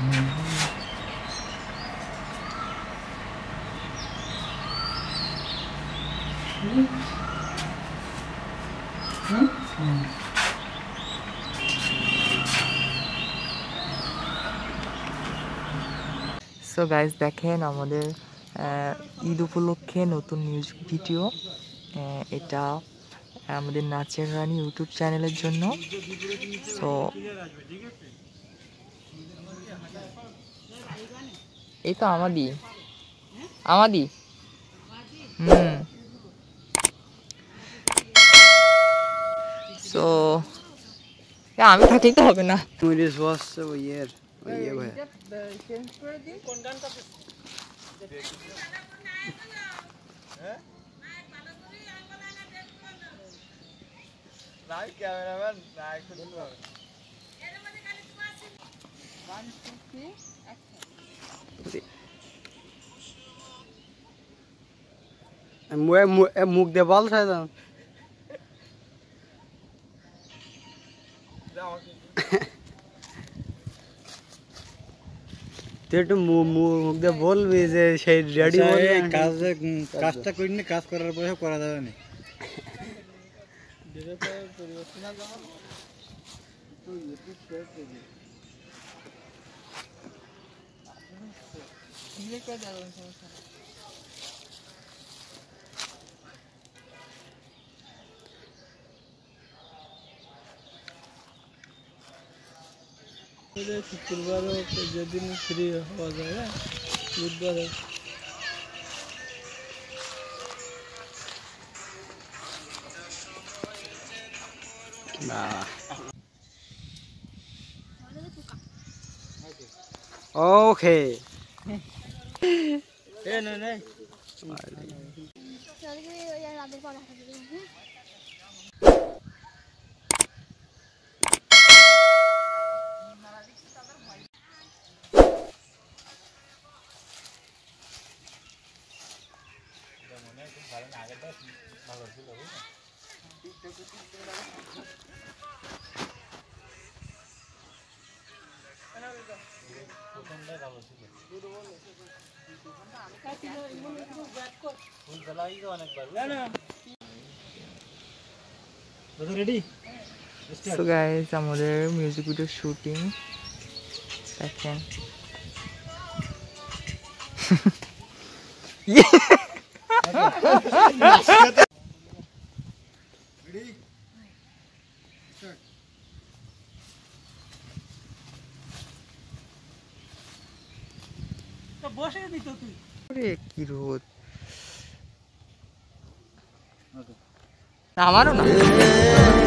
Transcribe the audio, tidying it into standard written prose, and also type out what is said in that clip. So guys, দেখেন আমাদের ঈদ উপলক্ষে নতুন মিউজিক ভিডিও, এটা আমাদের নাচের রানী ইউটিউব চ্যানেলের জন্য। সো এই তো আমাদি সো আমি খাতেই তো হবে না। মুখ দিয়ে বল সাইদ মুখ দিয়ে বলবি যে সেই রেডি কাজটা করি না, কাজ করার পরে করা যাবে না। शुक्रवार दिन फ्री हो जाएगा, बुधवार ओके। ए नहीं नहीं चल के यार आगे पढ़ा सकते हो। So guys, আমাদের মিউজিক ভিডিও শুটিং দেখেন। আমারও না।